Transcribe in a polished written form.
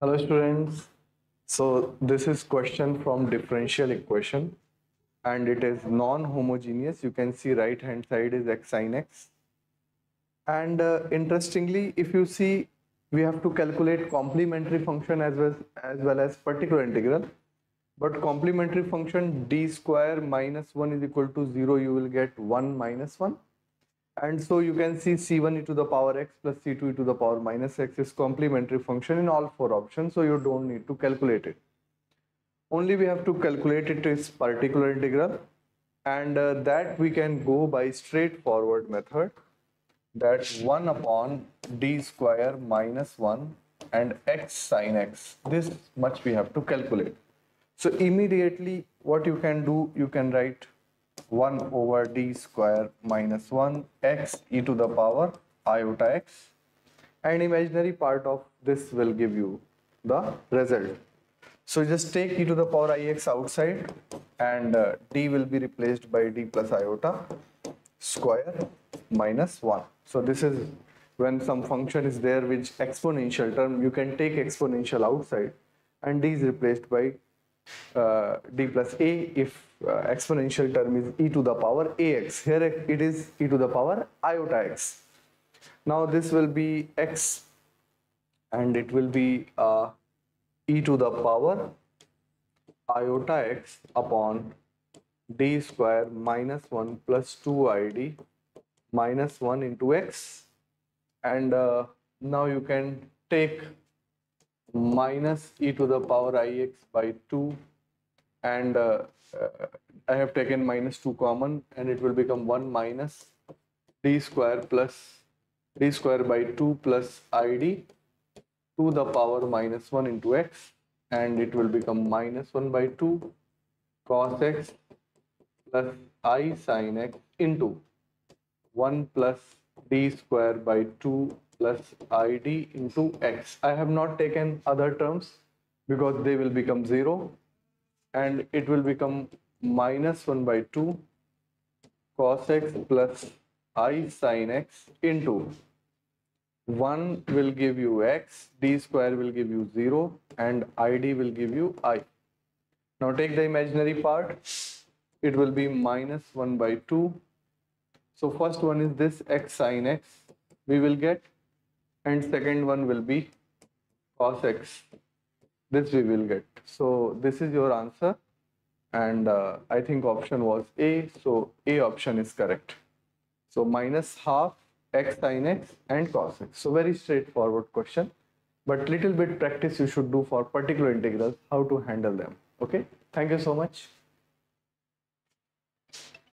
Hello students, so this is question from differential equation and it is non-homogeneous. You can see right hand side is x sin x and interestingly if you see we have to calculate complementary function as well as particular integral, but complementary function d square minus 1 is equal to 0, you will get 1 minus 1. And so you can see c1 e to the power x plus c2 e to the power minus x is complementary function in all four options. So you don't need to calculate it. Only we have to calculate it is particular integral. And that we can go by straightforward method. That's 1 upon d square minus 1 and x sin x. This much we have to calculate. So immediately what you can do, you can write 1 over d square minus 1 x e to the power iota x, and imaginary part of this will give you the result. So just take e to the power ix outside and d will be replaced by d plus iota square minus 1. So this is when some function is there which exponential term, you can take exponential outside and d is replaced by d plus a if exponential term is e to the power ax. Here it is e to the power iota x. Now this will be x and it will be e to the power iota x upon d square minus 1 plus 2id minus 1 into x, and now you can take minus e to the power ix by 2 and I have taken minus 2 common and it will become 1 minus d square plus d square by 2 plus id to the power minus 1 into x, and it will become minus 1 by 2 cos x plus I sin x into 1 plus d square by 2 plus id into x. I have not taken other terms because they will become 0, and it will become minus 1 by 2 cos x plus I sin x into 1 will give you x, d square will give you 0 and id will give you I. Now take the imaginary part, it will be minus 1 by 2. So first one is this x sin x we will get, and second one will be cos x, this we will get. So this is your answer, and I think option was A, so A option is correct. So minus half x sin x and cos x. So very straightforward question, but little bit practice you should do for particular integrals, how to handle them. Okay, thank you so much.